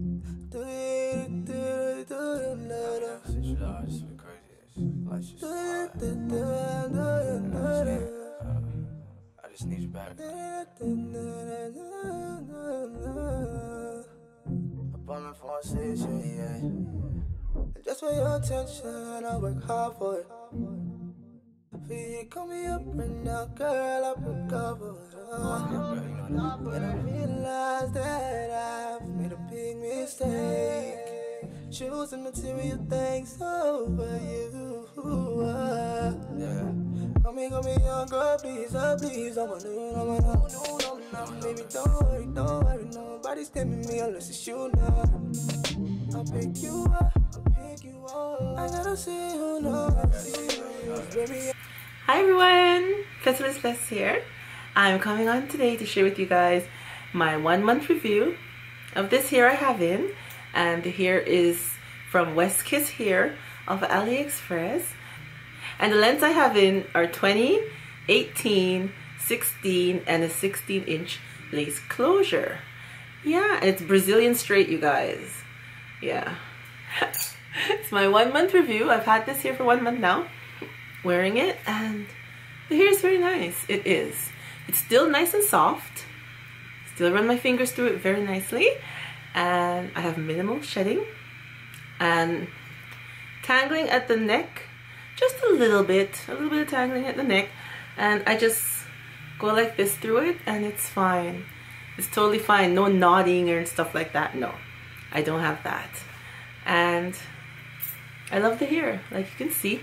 I just need you back. I'm bumming for a season, yeah. Just for your attention, I work hard for it. If you ain't call me up right now, girl, I've been covered. And I realize that I've made a big mistake, choosing material things over you. Call me young girl, please, oh please. I'm a new, I'm a new. Baby, don't worry, nobody's scamming me unless it's you now. I'll pick you up, I gotta see who knows. Baby. Hi everyone, Petalisbless here. I'm coming on today to share with you guys my 1 month review of this hair I have in, and the hair is from West Kiss Hair of AliExpress, and the lengths I have in are 20, 18, 16 and a 16-inch lace closure. Yeah, and it's Brazilian straight, you guys. Yeah. It's my 1 month review. I've had this hair for 1 month now, wearing it, and the hair is very nice. It is. It's still nice and soft. Still run my fingers through it very nicely. And I have minimal shedding and tangling at the neck, just a little bit of tangling at the neck, and I just go like this through it and it's fine. It's totally fine. No knotting or stuff like that. No, I don't have that. And I love the hair, like you can see,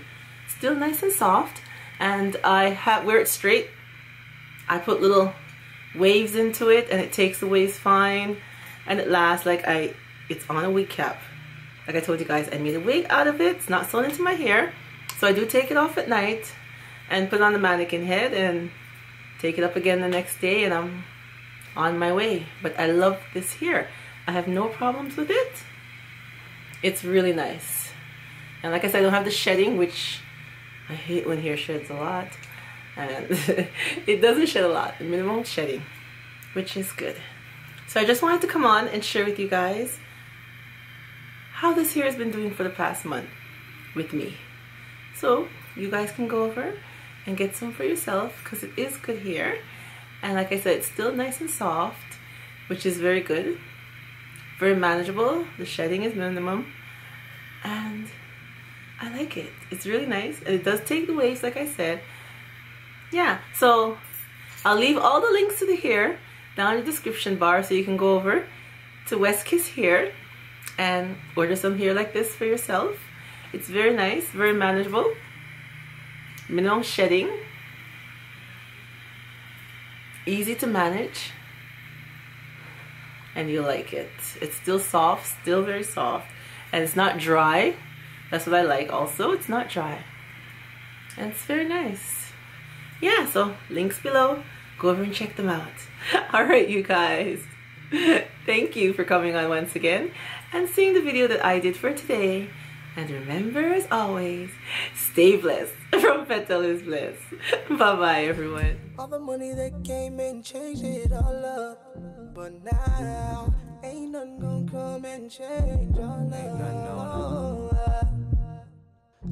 still nice and soft, and I wear it straight. I put little waves into it and it takes the waves fine. And it lasts, like it's on a wig cap. Like I told you guys, I made a wig out of it. It's not sewn into my hair. So I do take it off at night and put on the mannequin head and take it up again the next day, and I'm on my way. But I love this hair. I have no problems with it. It's really nice. And like I said, I don't have the shedding, which I hate when hair sheds a lot. And it doesn't shed a lot, minimal shedding, which is good. So I just wanted to come on and share with you guys how this hair has been doing for the past month with me. So you guys can go over and get some for yourself, because it is good hair. And like I said, it's still nice and soft, which is very good. Very manageable. The shedding is minimum. And I like it. It's really nice. And it does take the waves, like I said. Yeah, so I'll leave all the links to the hair down in the description bar, so you can go over to West Kiss Hair and order some hair like this for yourself. It's very nice, very manageable, minimal shedding, easy to manage, and you'll like it. It's still soft, still very soft, and it's not dry. That's what I like also, it's not dry, and it's very nice. Yeah, so links below. Go over and check them out. Alright you guys, thank you for coming on once again and seeing the video that I did for today. And remember, as always, stay blessed. From Petalisbless. Bye bye everyone. All the money that came and changed it all up, but now ain't nothing gonna come and change all up.